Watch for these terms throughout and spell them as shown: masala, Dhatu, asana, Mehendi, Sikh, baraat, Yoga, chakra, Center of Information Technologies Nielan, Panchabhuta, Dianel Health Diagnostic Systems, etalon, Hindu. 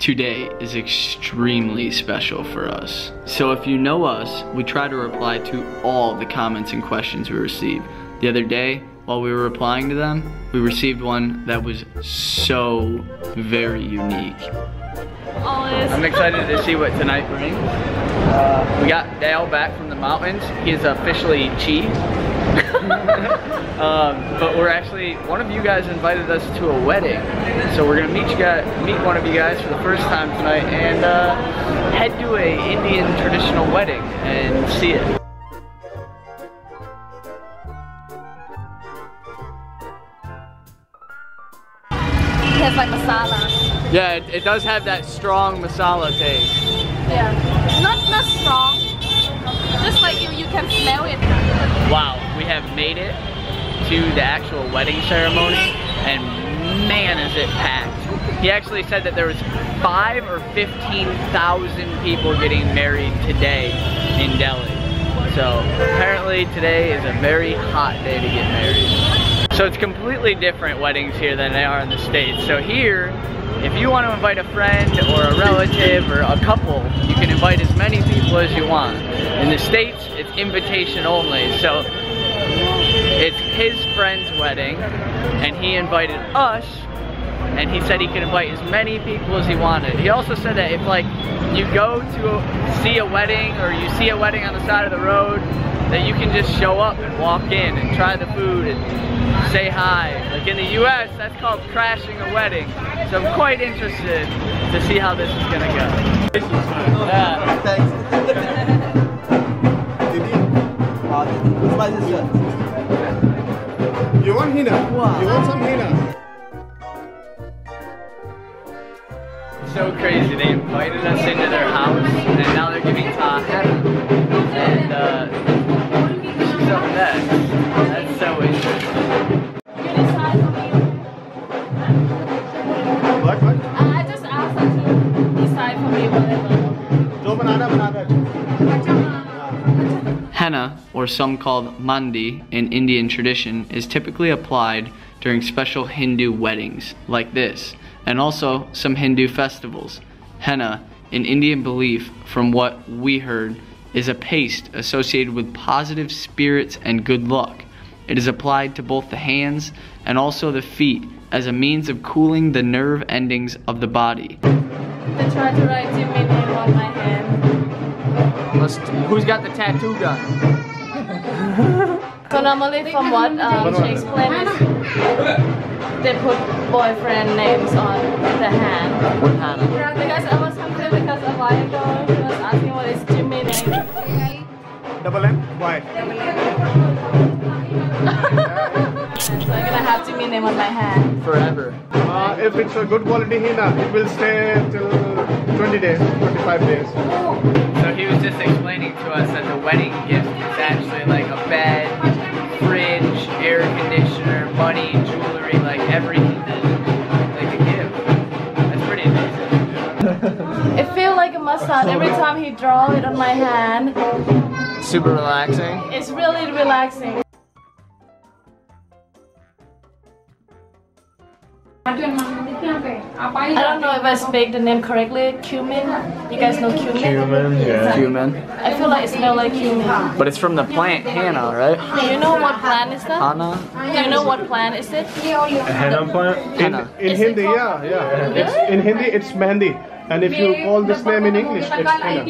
Today is extremely special for us. So if you know us, we try to reply to all the comments and questions we receive. The other day, while we were replying to them, we received one that was so very unique. I'm excited to see what tonight brings. We got Dale back from the mountains. He is officially chief. But we're actually, one of you guys invited us to a wedding, so we're gonna meet one of you guys for the first time tonight and head to an Indian traditional wedding and see it. It has like masala. Yeah, it does have that strong masala taste. Yeah, not strong, just like you can smell it. Wow, we have made it to the actual wedding ceremony, and man is it packed. He actually said that there was 5,000 or 15,000 people getting married today in Delhi. So apparently today is a very hot day to get married. So it's completely different weddings here than they are in the States. So here, if you want to invite a friend or a relative or a couple, you can invite as many people as you want. In the States, it's invitation only. So it's his friend's wedding, and he invited us, and he said he could invite as many people as he wanted. He also said that if like you go to see a wedding or you see a wedding on the side of the road, that you can just show up and walk in and try the food and say hi. Like in the US, that's called crashing a wedding. So I'm quite interested to see how this is gonna go. Yeah. Thanks. You want henna? Wow. You want some henna? So crazy, they invited us into their house and now they're giving talk. And she's up next. That's so interesting. What? I just asked her to decide for me whatever. So banana. Henna, or some called mandi in Indian tradition, is typically applied during special Hindu weddings like this, and also some Hindu festivals. Henna, in Indian belief, from what we heard, is a paste associated with positive spirits and good luck. It is applied to both the hands and also the feet as a means of cooling the nerve endings of the body. I tried to write your name on my hand. Who's got the tattoo gun? So normally from what she explained is they put boyfriend names on the hand. Hannah. Because I was confused because a while ago he was asking what is Jimmy name. Double M? Why? Double M. So I'm gonna have Jimmy name on my hand. Forever. If it's a good quality henna, it will stay till 20 days, 25 days. So he was just explaining to us that the wedding gift is actually like a bed, fridge, air conditioner, money, jewelry, like everything that they could give. That's pretty amazing. It feels like a massage every time he draws it on my hand. Super relaxing. It's really relaxing. I don't know if I speak the name correctly. Cumin. You guys know cumin? Cumin, yeah. Cumin. I feel like it smells like cumin. But it's from the plant henna, right? Do you know what plant is that? Henna. Do you know what plant is it? A henna plant? Henna. In Hindi, yeah, yeah. Really? It's, in Hindi, it's Mehendi. And if you call this name in English, it's henna.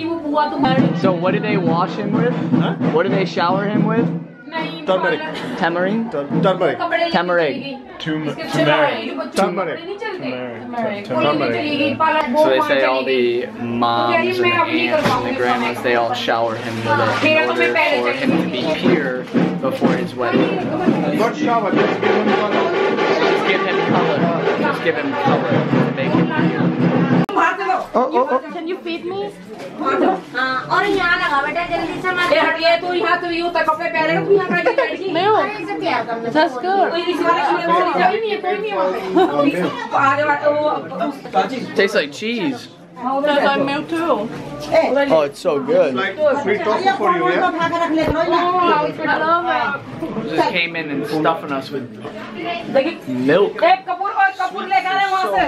So what do they wash him with? Huh? What do they shower him with? Turmeric. Tamarind? Turmeric. Tamarind. Turmeric. So they say all the moms and the aunts and the grandmas, they all shower him with it in order for him to be pure before his wedding. Not shower, just give him color. Just give him color. Just give him color to make him pure. Oh, oh, oh. Can you feed me? तो यहाँ तो यूँ तक कपड़े पहने रखूँ यहाँ पर लड़की मैं हूँ सच कर कोई नहीं है tastes like cheese I milk too oh it's so good sweet tofu for you I love it just came in and stuffing us with milk so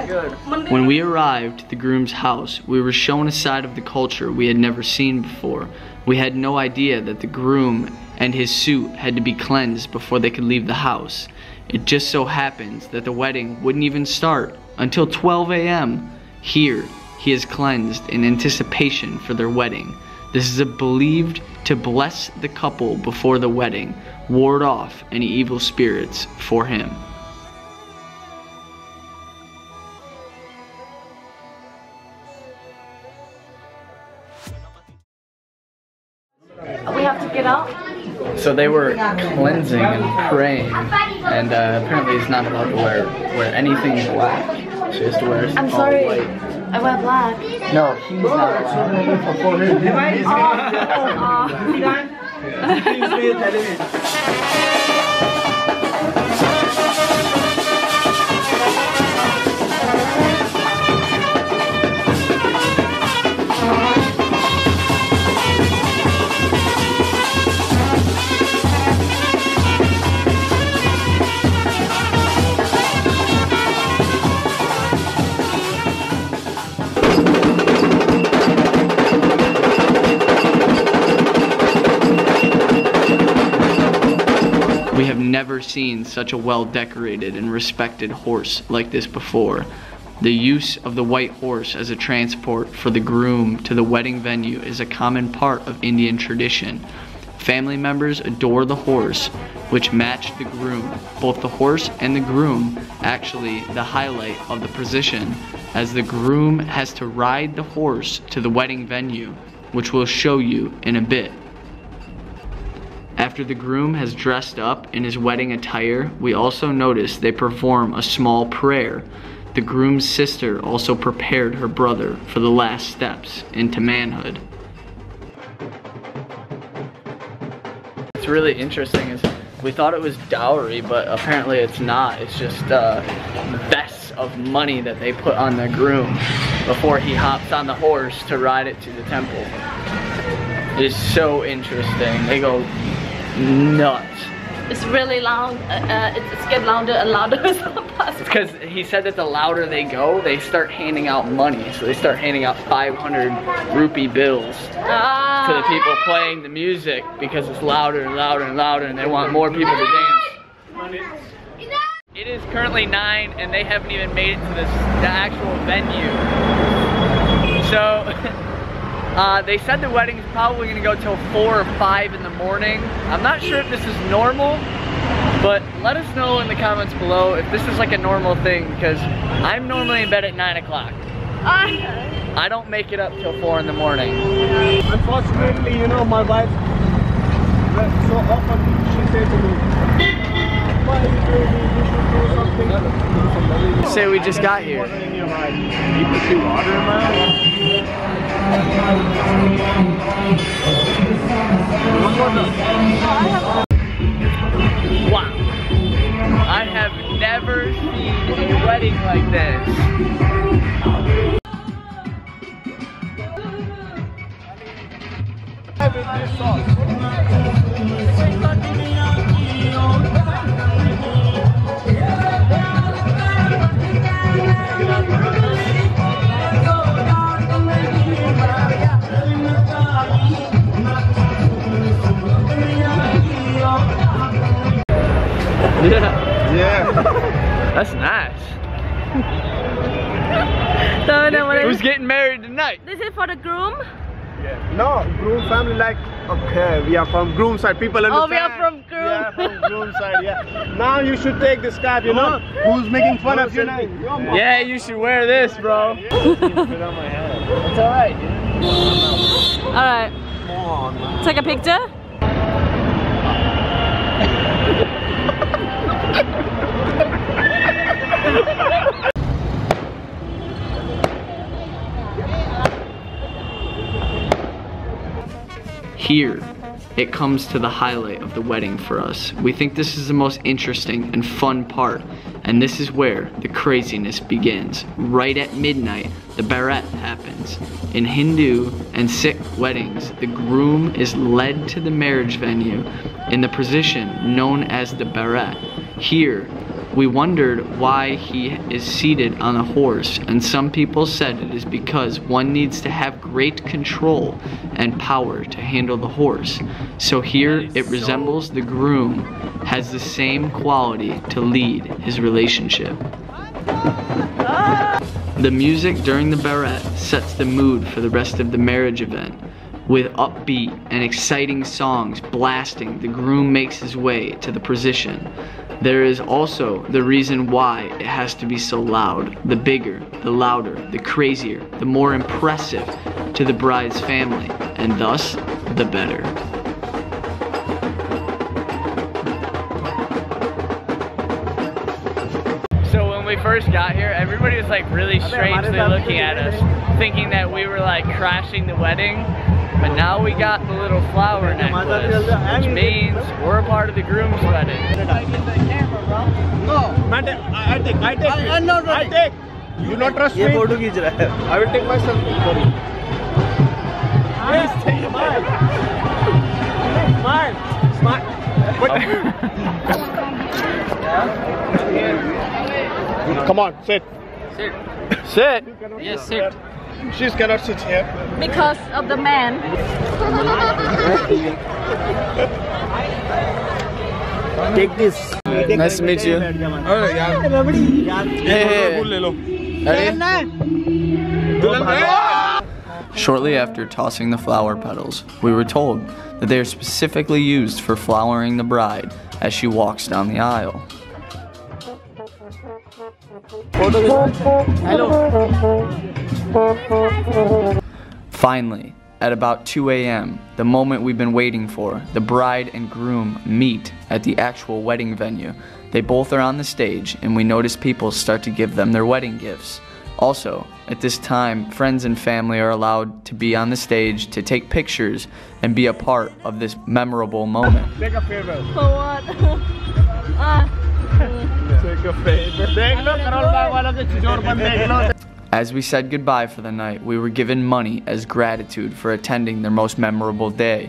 good when we arrived at the groom's house we were shown a side of the culture we had never seen before we had no idea that the groom and his suit had to be cleansed before they could leave the house it just so happens that the wedding wouldn't even start until 12 a.m. here He is cleansed in anticipation for their wedding. This is believed to bless the couple before the wedding, ward off any evil spirits for him. We have to get out. So they were cleansing and praying, and apparently he's not allowed to wear anything black. She has to wear all white. I wear black. No, he's not. We have never seen such a well-decorated and respected horse like this before. The use of the white horse as a transport for the groom to the wedding venue is a common part of Indian tradition. Family members adore the horse, which matched the groom. Both the horse and the groom, actually the highlight of the procession, as the groom has to ride the horse to the wedding venue, which we'll show you in a bit. After the groom has dressed up in his wedding attire, we also notice they perform a small prayer. The groom's sister also prepared her brother for the last steps into manhood. What's really interesting is we thought it was dowry, but apparently it's not. It's just vests of money that they put on the groom before he hops on the horse to ride it to the temple. It is so interesting. They go nuts. It's really loud. It's getting louder and louder as possible. It's because he said that the louder they go, they start handing out money. So they start handing out 500 rupee bills to the people playing the music because it's louder and louder and louder, and they want more people to dance. It is currently 9, and they haven't even made it to the actual venue. So. They said the wedding's probably gonna go till 4 or 5 in the morning. I'm not sure if this is normal, but let us know in the comments below if this is like a normal thing, because I'm normally in bed at 9 o'clock. I don't make it up till 4 in the morning. Unfortunately, you know, my wife, so often she said to me, why you should do something. Say we just got here. You put some water in my mouth? Wow, I have never seen a wedding like this. Yeah. Yeah. That's nice. So, no, who's getting married tonight? This is for the groom? Yeah. No, groom family like, okay, we are from groom side. People understand. Oh, we are from groom. Yeah, from groom side, yeah. Now you should take this cap, you know? Who's making fun of you now? Yeah, you should wear this, bro. It's alright, dude. Alright. Take a picture? Here, it comes to the highlight of the wedding for us. We think this is the most interesting and fun part, and this is where the craziness begins. Right at midnight, the baraat happens. In Hindu and Sikh weddings, the groom is led to the marriage venue in the position known as the baraat. Here, we wondered why he is seated on a horse, and some people said it is because one needs to have great control and power to handle the horse. So here it resembles the groom has the same quality to lead his relationship. The music during the baraat sets the mood for the rest of the marriage event. With upbeat and exciting songs blasting, the groom makes his way to the procession. There is also the reason why it has to be so loud. The bigger, the louder, the crazier, the more impressive to the bride's family, and thus, the better. So when we first got here, everybody was like really strangely looking at us, thinking that we were like crashing the wedding. But now we got the little flower necklace, which means we're a part of the groom's wedding. No, I take. You not trust me? I will take myself. Please take mine. Mine. Smart. Come on, sit. Sit. Sit. Yes, sit. She cannot sit here. Because of the man. Take this. Nice to meet you. Shortly after tossing the flower petals, we were told that they are specifically used for flowering the bride as she walks down the aisle. Hello. Finally, at about 2 a.m., the moment we've been waiting for, the bride and groom meet at the actual wedding venue. They both are on the stage, and we notice people start to give them their wedding gifts. Also, at this time, friends and family are allowed to be on the stage to take pictures and be a part of this memorable moment. Take a favor. For what? Take a favor. As we said goodbye for the night, we were given money as gratitude for attending their most memorable day.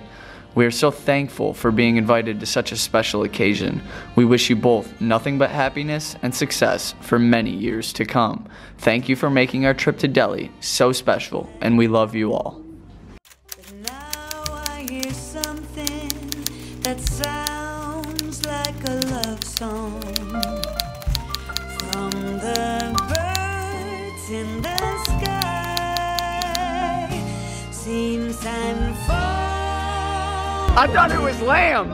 We are so thankful for being invited to such a special occasion. We wish you both nothing but happiness and success for many years to come. Thank you for making our trip to Delhi so special, and we love you all. But now I hear something that sounds like a love song from the birds in the sky. Seems I'm falling. I thought it was lamb.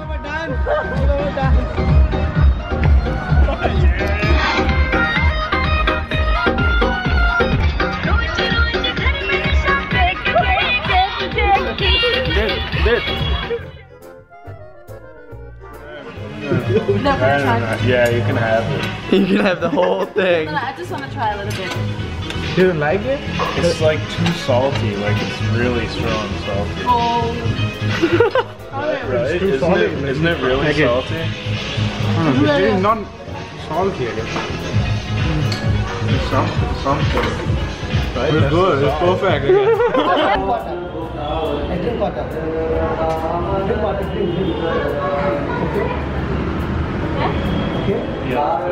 Yeah, you can have it. You can have the whole thing. I just want to try a little bit. You don't like it? It's like too salty. Like it's really strong salty. Oh. Right? Isn't it really salty? I don't know, it's not salty, I guess. It's something. Right? It's good, it's perfect. I drink water. Okay? Yeah.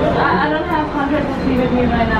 I don't have 100 with me right now.